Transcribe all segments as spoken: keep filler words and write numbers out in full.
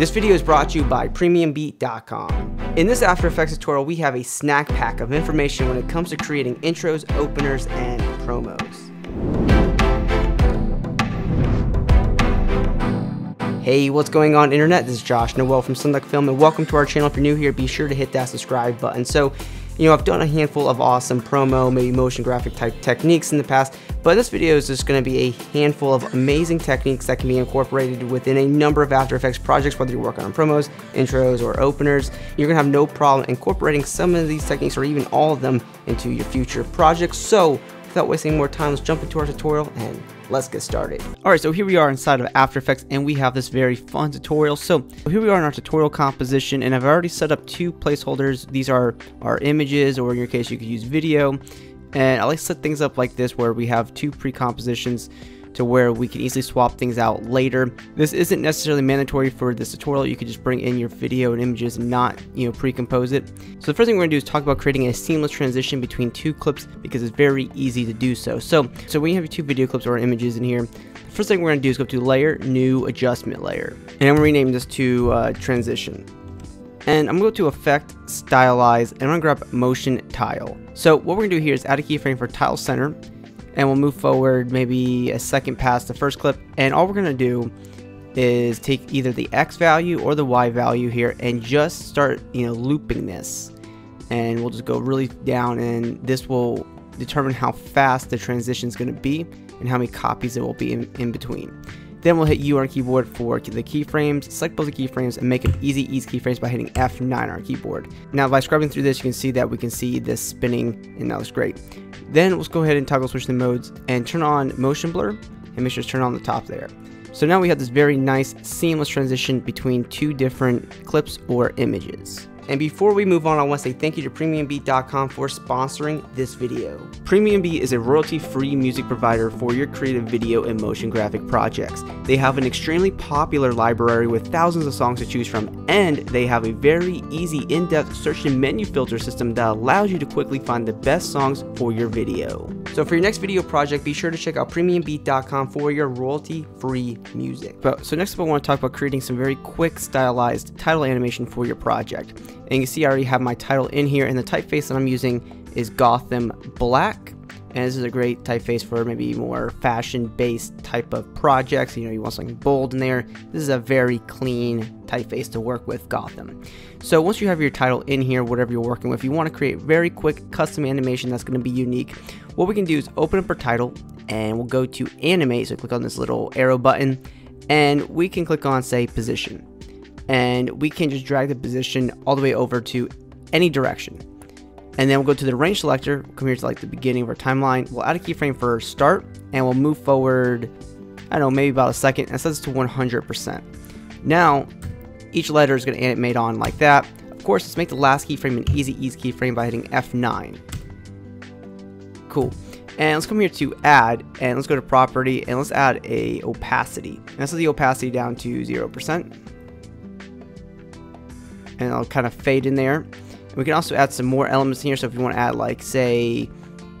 This video is brought to you by Premium Beat dot com. In this After Effects tutorial, we have a snack pack of information when it comes to creating intros, openers, and promos. Hey, what's going on, internet? This is Josh Noel from SonduckFilm, and welcome to our channel. If you're new here, be sure to hit that subscribe button. So, you know, I've done a handful of awesome promo, maybe motion graphic type techniques in the past, but this video is just gonna be a handful of amazing techniques that can be incorporated within a number of After Effects projects, whether you're working on promos, intros, or openers. You're gonna have no problem incorporating some of these techniques or even all of them into your future projects. So without wasting more time, let's jump into our tutorial and let's get started. All right, so here we are inside of After Effects and we have this very fun tutorial. So here we are in our tutorial composition, and I've already set up two placeholders. These are our images, or in your case, you could use video. And I like to set things up like this, where we have two pre-compositions to where we can easily swap things out later. This isn't necessarily mandatory for this tutorial. You could just bring in your video and images and not, you know, pre-compose it. So the first thing we're gonna do is talk about creating a seamless transition between two clips, because it's very easy to do so. So, so when you have your two video clips or images in here, the first thing we're gonna do is go to Layer, New Adjustment Layer. And I'm gonna rename this to uh, Transition. And I'm gonna go to Effect, Stylize, and I'm gonna grab Motion Tile. So what we're gonna do here is add a keyframe for Tile Center, and we'll move forward maybe a second past the first clip. And all we're gonna do is take either the X value or the Y value here and just start, you know, looping this. And we'll just go really down, and this will determine how fast the transition is gonna be and how many copies it will be in, in between. Then we'll hit U on our keyboard for the keyframes, select both the keyframes, and make it easy ease keyframes by hitting F nine on our keyboard. Now by scrubbing through this, you can see that we can see this spinning, and that looks great. Then let's go ahead and toggle switch the modes and turn on motion blur, and make sure to turn on the top there. So now we have this very nice seamless transition between two different clips or images. And before we move on, I want to say thank you to Premium Beat dot com for sponsoring this video. PremiumBeat is a royalty-free music provider for your creative video and motion graphic projects. They have an extremely popular library with thousands of songs to choose from, and they have a very easy in-depth search and menu filter system that allows you to quickly find the best songs for your video. So for your next video project, be sure to check out Premium Beat dot com for your royalty-free music. But, so next up, I want to talk about creating some very quick stylized title animation for your project. And you can see I already have my title in here, and the typeface that I'm using is Gotham Black. And this is a great typeface for maybe more fashion-based type of projects. You know, you want something bold in there. This is a very clean typeface to work with, Gotham. So once you have your title in here, whatever you're working with, you want to create very quick custom animation that's going to be unique. What we can do is open up our title, and we'll go to Animate. So click on this little arrow button, and we can click on, say, Position. And we can just drag the position all the way over to any direction. And then we'll go to the range selector, we'll come here to like the beginning of our timeline, we'll add a keyframe for start, and we'll move forward, I don't know, maybe about a second, and it sets it to one hundred percent. Now, each letter is gonna animate on like that. Of course, let's make the last keyframe an easy ease keyframe by hitting F nine. Cool. And let's come here to add, and let's go to property, and let's add a opacity. And let's set the opacity down to zero percent. And I'll kind of fade in there. And we can also add some more elements in here. So if you want to add, like, say,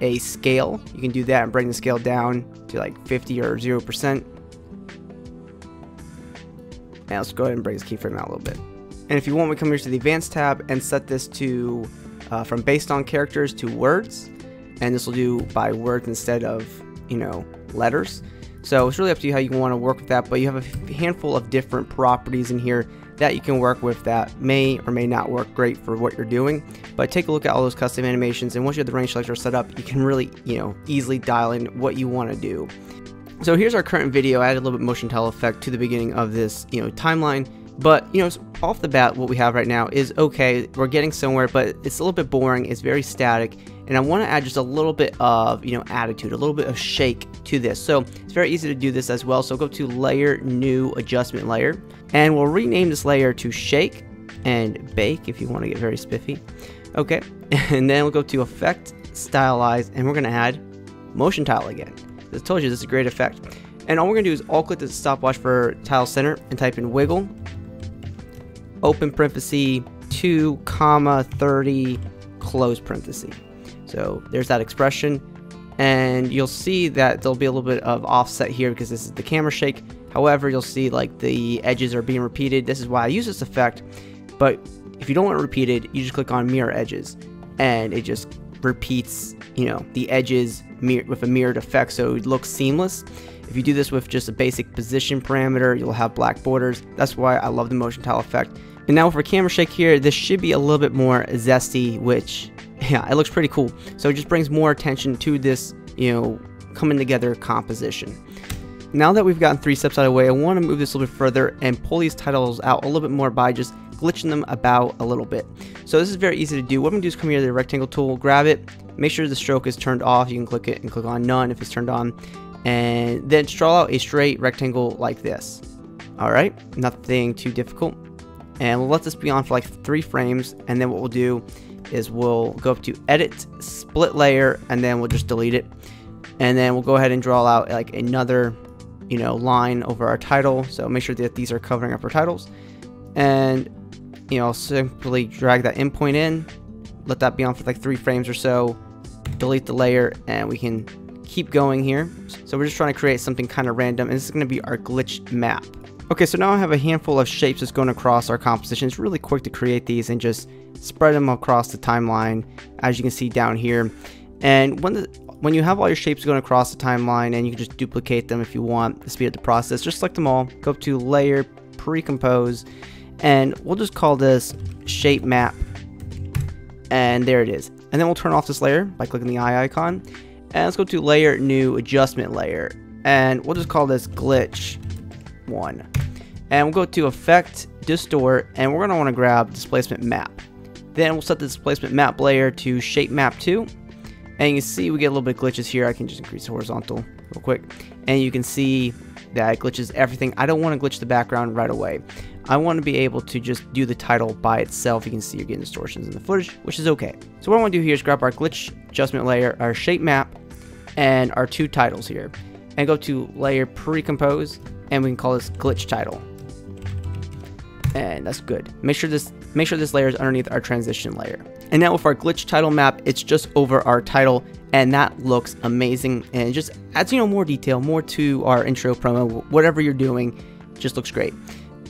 a scale, you can do that and bring the scale down to like fifty or zero percent. And let's go ahead and bring this keyframe out a little bit. And if you want, we come here to the advanced tab and set this to uh, from based on characters to words. And this will do by words instead of, you know, letters. So it's really up to you how you want to work with that, but you have a handful of different properties in here that you can work with that may or may not work great for what you're doing. But take a look at all those custom animations, and once you have the range selector set up, you can really, you know, easily dial in what you want to do. So here's our current video. I added a little bit of motion tile effect to the beginning of this, you know, timeline. But, you know, off the bat, what we have right now is okay. We're getting somewhere, but it's a little bit boring. It's very static. And I want to add just a little bit of, you know, attitude, a little bit of shake to this. So it's very easy to do this as well. So go to Layer, New Adjustment Layer. And we'll rename this layer to Shake and Bake if you want to get very spiffy. Okay. And then we'll go to Effect, Stylize, and we're going to add Motion Tile again. I told you this is a great effect. And all we're going to do is all click the stopwatch for Tile Center and type in Wiggle. Open parenthesis two comma thirty close parenthesis. So there's that expression, and you'll see that there'll be a little bit of offset here because this is the camera shake. However, you'll see like the edges are being repeated. This is why I use this effect. But if you don't want it repeated, you just click on mirror edges and it just repeats, you know, the edges mir with a mirrored effect, so it looks seamless. If you do this with just a basic position parameter, you'll have black borders. That's why I love the motion tile effect. And now for camera shake here, this should be a little bit more zesty, which, yeah, it looks pretty cool. So it just brings more attention to this, you know, coming together composition. Now that we've gotten three steps out of the way, I want to move this a little bit further and pull these titles out a little bit more by just glitching them about a little bit. So this is very easy to do. What I'm going to do is come here to the rectangle tool, grab it, make sure the stroke is turned off. You can click it and click on none if it's turned on. And then draw out a straight rectangle like this. All right, nothing too difficult. And we'll let this be on for like three frames. And then what we'll do is we'll go up to edit, split layer, and then we'll just delete it. And then we'll go ahead and draw out like another, you know, line over our title. So make sure that these are covering up our titles. And, you know, simply drag that endpoint in, let that be on for like three frames or so, delete the layer, and we can keep going here. So we're just trying to create something kind of random, and this is going to be our glitch map. Okay, so now I have a handful of shapes that's going across our composition. It's really quick to create these and just spread them across the timeline, as you can see down here. And when the When you have all your shapes going across the timeline, and you can just duplicate them if you want to speed up the process, just select them all, go up to layer, pre-compose, and we'll just call this shape map. And there it is. And then we'll turn off this layer by clicking the eye icon. And let's go to layer, new adjustment layer. And we'll just call this glitch one. And we'll go to effect, distort, and we're gonna wanna grab displacement map. Then we'll set the displacement map layer to shape map two. And you can see we get a little bit of glitches here. I can just increase horizontal real quick. And you can see that it glitches everything. I don't want to glitch the background right away. I want to be able to just do the title by itself. You can see you're getting distortions in the footage, which is okay. So what I want to do here is grab our glitch adjustment layer, our shape map, and our two titles here. And go to layer pre-compose, and we can call this glitch title. And that's good. Make sure this make sure this layer is underneath our transition layer. And now with our glitch title map, it's just over our title, and that looks amazing, and it just adds, you know, more detail, more to our intro promo. Whatever you're doing, just looks great.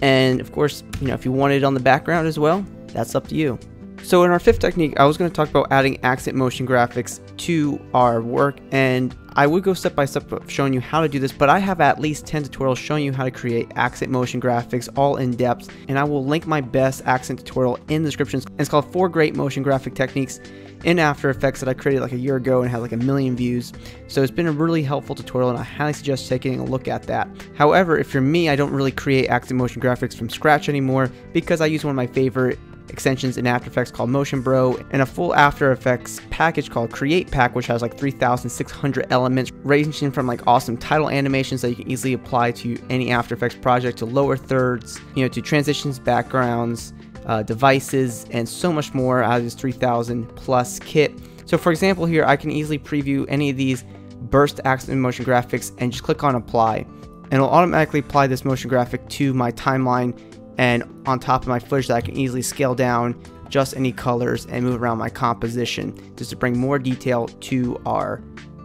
And of course, you know, if you want it on the background as well, that's up to you. So in our fifth technique, I was going to talk about adding accent motion graphics to our work, and I would go step by step showing you how to do this, but I have at least ten tutorials showing you how to create accent motion graphics all in depth, and I will link my best accent tutorial in the description. It's called Four Great Motion Graphic Techniques in After Effects that I created like a year ago and had like a million views. So it's been a really helpful tutorial, and I highly suggest taking a look at that. However, if you're me, I don't really create accent motion graphics from scratch anymore because I use one of my favorite extensions in After Effects called Motion Bro, and a full After Effects package called Create Pack, which has like three thousand six hundred elements, ranging from like awesome title animations that you can easily apply to any After Effects project, to lower thirds, you know, to transitions, backgrounds, uh, devices, and so much more out of this three thousand plus kit. So for example here, I can easily preview any of these burst accent motion graphics and just click on apply, and it'll automatically apply this motion graphic to my timeline and on top of my footage that I can easily scale down, adjust any colors, and move around my composition just to bring more detail to our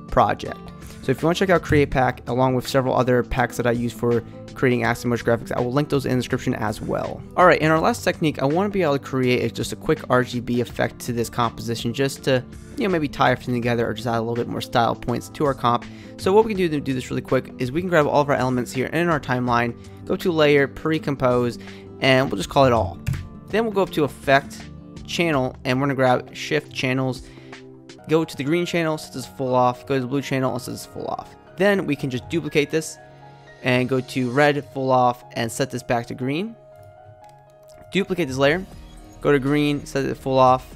project. So if you want to check out Create Pack along with several other packs that I use for creating accent motion graphics, I will link those in the description as well. All right, in our last technique, I want to be able to create just a quick R G B effect to this composition just to, you know, maybe tie everything together or just add a little bit more style points to our comp. So what we can do to do this really quick is we can grab all of our elements here in our timeline, go to layer, pre-compose, and we'll just call it all. Then we'll go up to effect, channel, and we're gonna grab shift channels, go to the green channel, set this full off, go to the blue channel, set this full off. Then we can just duplicate this and go to red, full off, and set this back to green. Duplicate this layer, go to green, set it full off,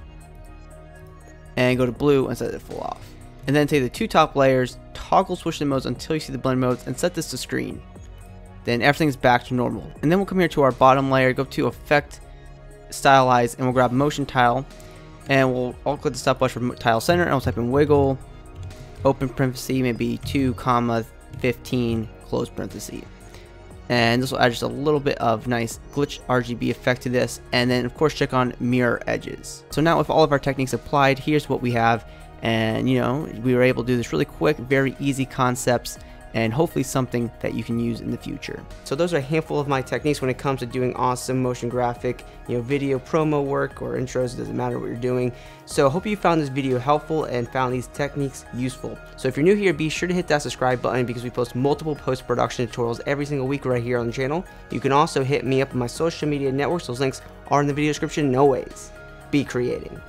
and go to blue and set it full off. And then take the two top layers, toggle switch the modes until you see the blend modes, and set this to screen. Then everything's back to normal. And then we'll come here to our bottom layer, go to effect, stylize, and we'll grab motion tile, and we'll all click the stopwatch for tile center, and we'll type in wiggle, open parenthesis, maybe two comma fifteen, close parenthesis. And this will add just a little bit of nice glitch R G B effect to this. And then of course check on mirror edges. So now with all of our techniques applied, here's what we have. And you know, we were able to do this really quick, very easy concepts, and hopefully something that you can use in the future. So those are a handful of my techniques when it comes to doing awesome motion graphic, you know, video promo work or intros, it doesn't matter what you're doing. So I hope you found this video helpful and found these techniques useful. So if you're new here, be sure to hit that subscribe button because we post multiple post-production tutorials every single week right here on the channel. You can also hit me up on my social media networks. Those links are in the video description. No ways. Be creating.